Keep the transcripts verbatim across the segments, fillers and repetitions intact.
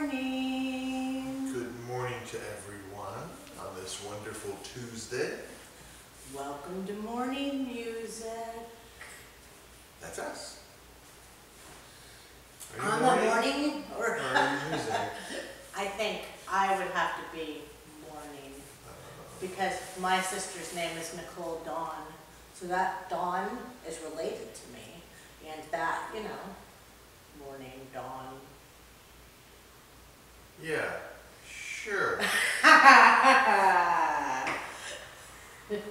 morning. Good morning to everyone on this wonderful Tuesday. Welcome to morning music. That's us. Are you on morning? The morning or morning music? I think I would have to be morning because my sister's name is Nicole Dawn, so that Dawn is related to me, and that, you know, morning dawn. Yeah, sure. Thank you.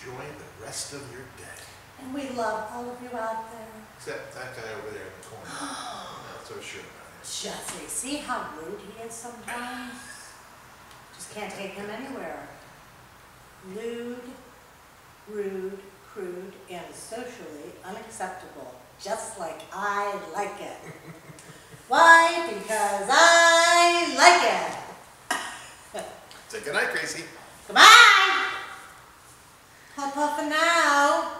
enjoy the rest of your day. And we love all of you out there. Except that guy over there in the corner. I'm not so sure about him. Jesse, see how rude he is sometimes? Just can't take him anywhere. Lewd, rude, crude, and socially unacceptable. Just like I like it. Why? Because I like it. Say goodnight, Gracie. Goodbye. Huff, huff, and now.